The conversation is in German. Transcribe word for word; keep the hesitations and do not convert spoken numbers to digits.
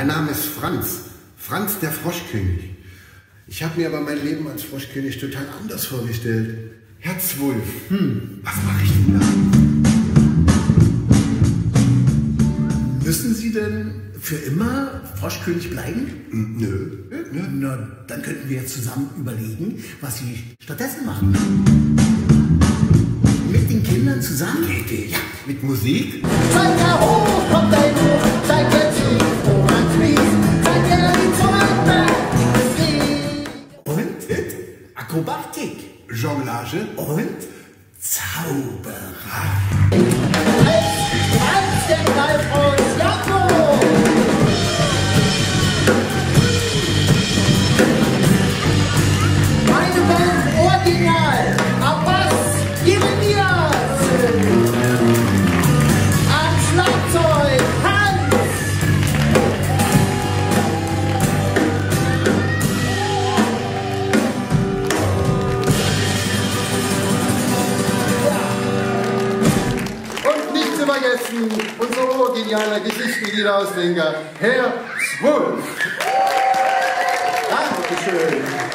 Mein Name ist Franz, Franz der Froschkönig. Ich habe mir aber mein Leben als Froschkönig total anders vorgestellt. Herzwulf, hm, was mache ich denn da? Müssen Sie denn für immer Froschkönig bleiben? Nö. Nö. Na, dann könnten wir jetzt zusammen überlegen, was Sie stattdessen machen. Mit den Kindern zusammen? Ja, mit Musik? Zeig da hoch, kommt da hoch, zeig da tief, wo man fließt, zeig da die Zäume, und mit Akrobatik, Jonglage und Zauberer. Rechts, der Greif und Jakob! Meine Band original, Abbas, Jeremias! Am Schlagzeug, unsere originale Geschichtenlieder aus Herzwulf. Dankeschön.